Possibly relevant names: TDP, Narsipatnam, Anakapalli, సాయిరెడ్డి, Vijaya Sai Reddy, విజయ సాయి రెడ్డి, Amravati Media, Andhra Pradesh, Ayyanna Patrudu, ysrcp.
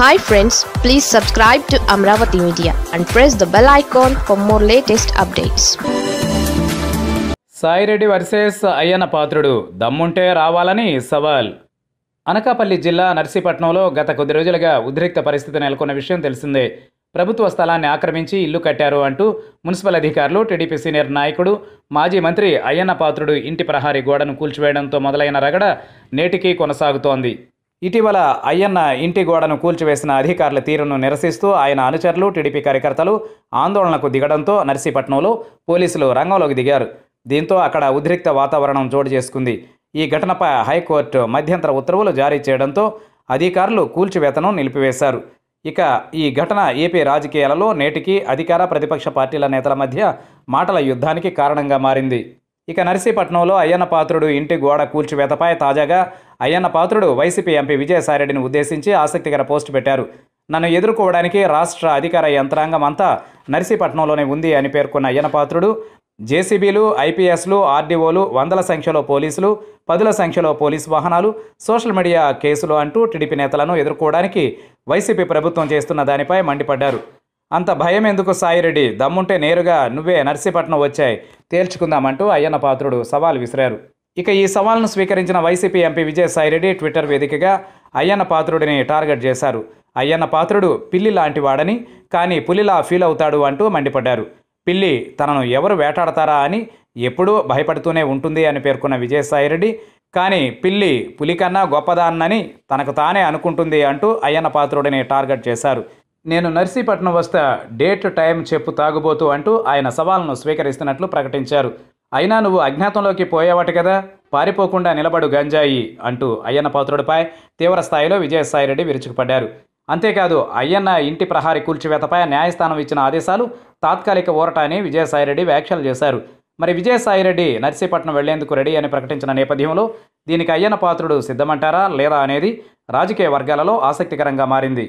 Hi friends, please subscribe to Amravati Media and press the bell icon for more latest updates. Sai Reddy versus Ayyanna Patrudu, Dammunte Ravalani Saval. Anakapalli Jilla Narsipatnamlo Gata Koddi Rojuluga Udrikta Paristhiti Nelకొన్న Vishayam Telisinde. Prabhutva Sthalanni Akraminchi Illu Kattaru Antu Municipal Adhikarulu TDP Senior Nayikudu Maji Mantri Ayyanna Patrudu Inti Prahari Godanu Koolchiveyadamto Modalaina Ragada Netiki Konasagutondi. ఇటీవల అయ్యన్న ఇంటి గోడను కూల్చివేసిన అధికారుల తీరును నిరసిస్తూ ఆయన అనుచరులు TDP కార్యకర్తలు ఆందోళనకు దిగడంతో నర్సీపట్నంలో పోలీసులు రంగంలోకి దిగారు. దీంతో అక్కడ ఉద్రిక్త వాతావరణం చోటు చేసుకుంది. ఈ ఘటనపై హైకోర్టు మధ్యంతర ఉత్తర్వులు జారీ చేయడంతో అధికారులు కూల్చివేతను నిలిపివేశారు. ఇక ఈ ఘటన ఏపీ రాజకీయాలలో నేటికి అధికార ప్రతిపక్ష పార్టీల నేతల మధ్య మాటల యుద్ధానికి కారణంగా మారింది. ఇక నర్సీపట్నంలో అయ్యన్న పాత్రుడు ఇంటి గోడ కూల్చివేతపై తాజాగా అయ్యన్న పాత్రుడు వైసీపీ ఎంపీ విజయ సాయి రెడ్డిని ఉద్దేశించి ఆసక్తికర పోస్టు పెట్టారు. నన్ను ఎదుర్కోవడానికి రాష్ట్ర అధికార యంత్రాంగం అంతా నర్సీపట్నంలోనే ఉంది అని పేర్కొన్న అయ్యన్న పాత్రుడు జేసీబీలు, ఐపీఎస్లు, ఆర్డీఓలు, వందల సంఖ్యలో పోలీసులు, పదుల సంఖ్యలో పోలీసు వాహనాలు, సోషల్ మీడియా కేసులు అంటూ టీడీపీ నేతలను ఎదుర్కోవడానికి వైసీపీ ప్రభుత్వం చేస్తున్న దానిపై మండిపడ్డారు. అంత భయం ఎందుకు సాయిరెడ్డి, దమ్ముంటే నేరుగా నువ్వే నర్సీపట్నం వచ్చాయి తేల్చుకుందామంటూ అయ్యన్న పాత్రుడు సవాల్ విసిరారు. ఇక ఈ సవాల్ను స్వీకరించిన వైసీపీ ఎంపీ విజయ సాయి రెడ్డి ట్విట్టర్ వేదికగా అయ్యన్న పాత్రుడిని టార్గెట్ చేశారు. అయ్యన్న పాత్రుడు పిల్లి లాంటి వాడని, కానీ పులిలా ఫీల్ అవుతాడు అంటూ మండిపడ్డారు. పిల్లి తనను ఎవరు వేటాడతారా అని ఎప్పుడూ భయపడుతూనే ఉంటుంది అని పేర్కొన్న విజయ సాయి రెడ్డి, కానీ పిల్లి పులి కన్నా గొప్పదాన్నని తనకు తానే అనుకుంటుంది అంటూ అయ్యన్న పాత్రుడిని టార్గెట్ చేశారు. నేను నర్సీపట్నం వస్తా, డేట్ టైం చెప్పు తాగుబోతూ అంటూ ఆయన సవాల్ను స్వీకరిస్తున్నట్లు ప్రకటించారు. అయినా నువ్వు అజ్ఞాతంలోకి పోయేవాటి కదా, పారిపోకుండా నిలబడు గంజాయి అంటూ అయ్యన్న పాత్రుడిపై తీవ్ర స్థాయిలో విజయసాయి రెడ్డి విరుచుకుపడ్డారు. అంతేకాదు అయ్యన్న ఇంటి ప్రహారీ కూల్చివేతపై న్యాయస్థానం ఇచ్చిన ఆదేశాలు తాత్కాలిక ఊరట అని విజయసాయి రెడ్డి వ్యాఖ్యలు చేశారు. మరి విజయసాయి రెడ్డి నర్సీపట్నం వెళ్లేందుకు రెడీ అని ప్రకటించిన నేపథ్యంలో దీనికి అయ్యన్న పాత్రుడు సిద్ధమంటారా లేదా అనేది రాజకీయ వర్గాలలో ఆసక్తికరంగా మారింది.